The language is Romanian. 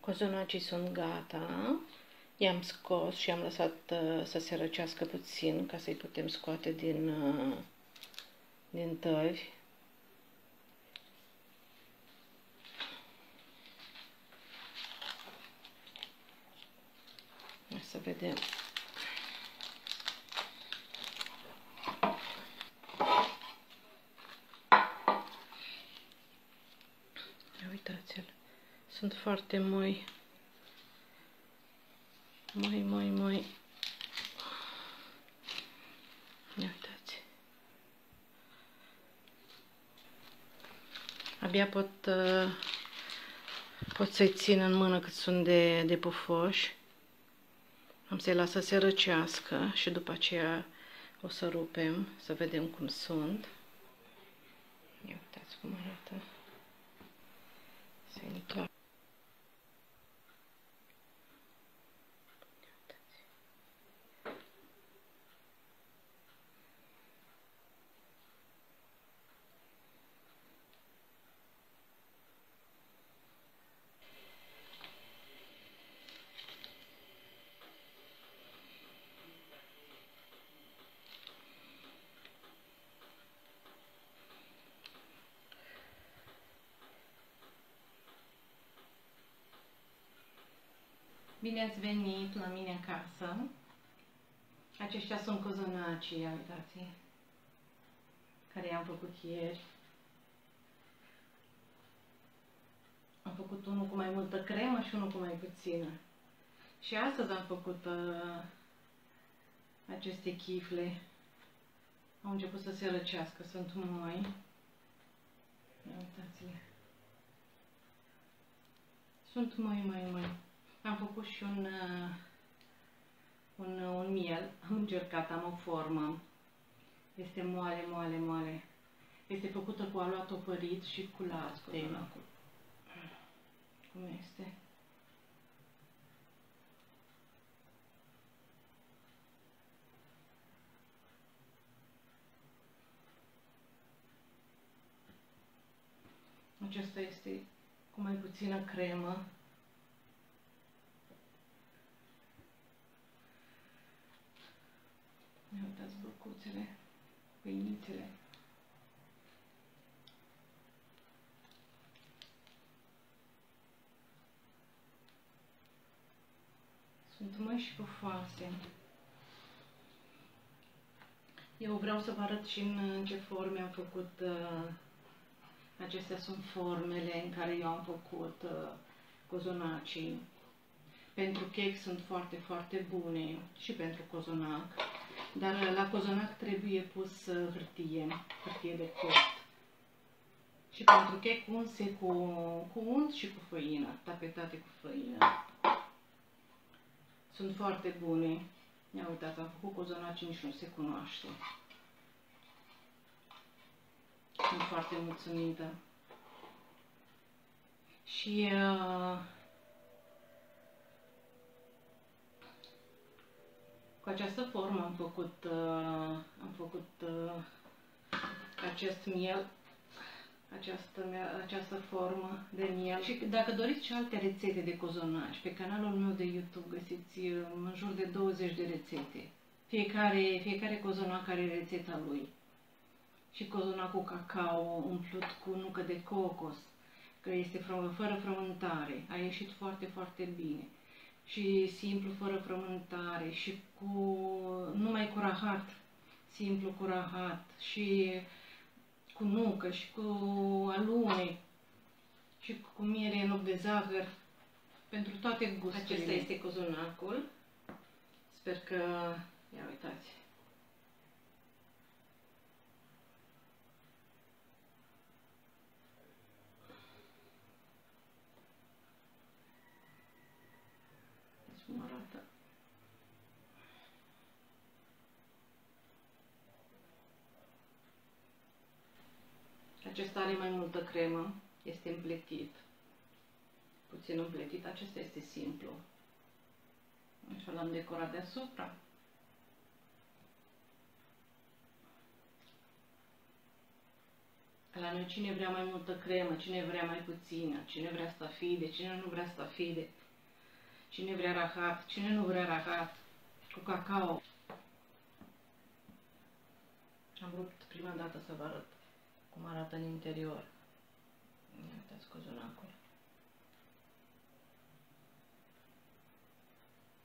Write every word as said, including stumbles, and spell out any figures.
Cozonacii sunt gata, i-am scos și am lăsat uh, să se răcească puțin ca să-i putem scoate din, uh, din tăvi. Hai să vedem. Uitați-l, sunt foarte moi. Moi, moi, moi. Ia uitați. Abia pot, pot să-i țin în mână cât sunt de, de pufoși. Am să-i las să se răcească și după aceea o să rupem, să vedem cum sunt. Ia uitați cum arată. Se întoarce. Bine ați venit la mine în casă. Aceștia sunt cozonacii, uitați, care i-am făcut ieri. Am făcut unul cu mai multă cremă și unul cu mai puțină. Și astăzi am făcut uh, aceste chifle. Au început să se răcească, sunt moi. Uitați-le. Sunt moi, moi, moi. Am făcut și un, un, un miel, am încercat, am o formă, este moale, moale, moale, este făcută cu aluat opărit și cu lapte. Cum este? Acesta este cu mai puțină cremă. Ne uitați băcuțele, pâinițele. Sunt măi și pufoase. Eu vreau să vă arăt și în ce forme am făcut. Acestea sunt formele în care eu am făcut cozonacii. Pentru chec sunt foarte, foarte bune și pentru cozonac. Dar la cozonac trebuie pus hârtie, hârtie de copt. Și pentru chec unse cu, cu unt și cu făină, tapetate cu făină. Sunt foarte bune. Ia uitați, am făcut cozonaci, nici nu se cunoaște. Sunt foarte mulțumită. Și uh, cu această formă am făcut, uh, am făcut uh, acest miel, această, această formă de miel. Și dacă doriți și alte rețete de cozonaci, pe canalul meu de YouTube găsiți uh, în jur de douăzeci de rețete. Fiecare, fiecare cozonac are rețeta lui. Și cozonacul cacao umplut cu nucă de cocos, că este fră, fără frământare. A ieșit foarte, foarte bine. Și simplu, fără frământare, și cu numai cu rahat, simplu cu rahat, și cu nucă, și cu alune, și cu miere în loc de zahăr, pentru toate gusturile. Acesta este cozonacul. Sper că... ia uitați. Cum arată. Acesta are mai multă cremă, este împletit, puțin împletit, acesta este simplu. Așa l-am decorat deasupra. că la noi cine vrea mai multă cremă, cine vrea mai puțină, cine vrea stafide, cine nu vrea stafide, cine vrea rahat, cine nu vrea rahat, cu cacao. Am vrut prima dată să vă arăt cum arată în interior. Iată, scuze-mă.